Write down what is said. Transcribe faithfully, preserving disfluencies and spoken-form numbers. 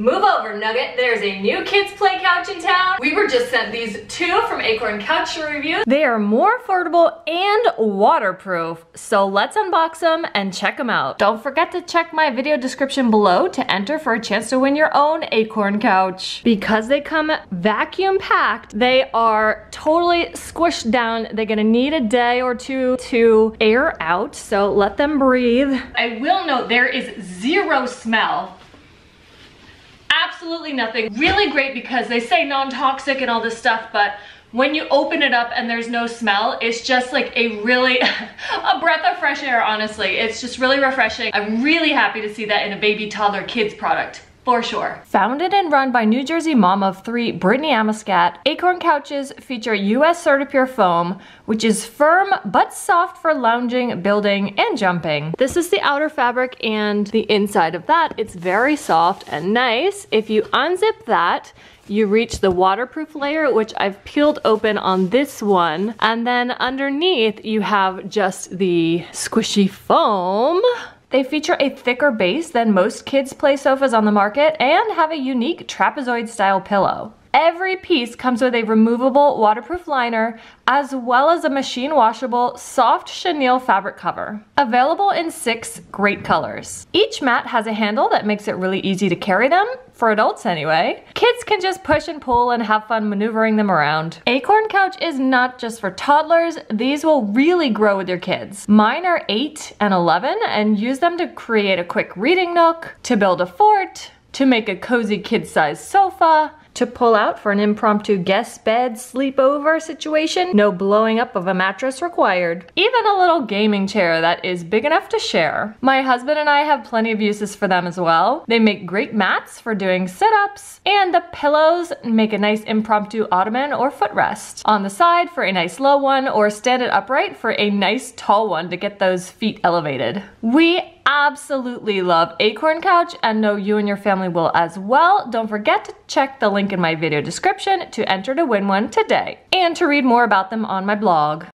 Move over, Nugget. There's a new kids play couch in town. We were just sent these two from Acorn Couch to review. They are more affordable and waterproof, so let's unbox them and check them out. Don't forget to check my video description below to enter for a chance to win your own Acorn Couch. Because they come vacuum packed, they are totally squished down. They're gonna need a day or two to air out, so let them breathe. I will note there is zero smell. Absolutely nothing. Really great because they say non-toxic and all this stuff, but when you open it up and there's no smell, it's just like a really, a breath of fresh air, honestly. It's just really refreshing. I'm really happy to see that in a baby, toddler, kids product. For sure. Founded and run by New Jersey mom of three, Brittany Amascat, Acorn Couches feature U S CertiPur foam, which is firm but soft for lounging, building, and jumping. This is the outer fabric and the inside of that. It's very soft and nice. If you unzip that, you reach the waterproof layer, which I've peeled open on this one. And then underneath, you have just the squishy foam. They feature a thicker base than most kids' play sofas on the market and have a unique trapezoid-style pillow. Every piece comes with a removable waterproof liner as well as a machine-washable soft chenille fabric cover. Available in six great colors. Each mat has a handle that makes it really easy to carry them, for adults anyway. Kids can just push and pull and have fun maneuvering them around. Acorn Couch is not just for toddlers. These will really grow with your kids. Mine are eight and eleven and use them to create a quick reading nook, to build a fort, to make a cozy kid-sized sofa, to pull out for an impromptu guest bed sleepover situation. No blowing up of a mattress required. Even a little gaming chair that is big enough to share. My husband and I have plenty of uses for them as well. They make great mats for doing sit-ups, and the pillows make a nice impromptu ottoman or footrest. On the side for a nice low one, or stand it upright for a nice tall one to get those feet elevated. We absolutely love Acorn Couch and know you and your family will as well. Don't forget to check the link in my video description to enter to win one today and to read more about them on my blog.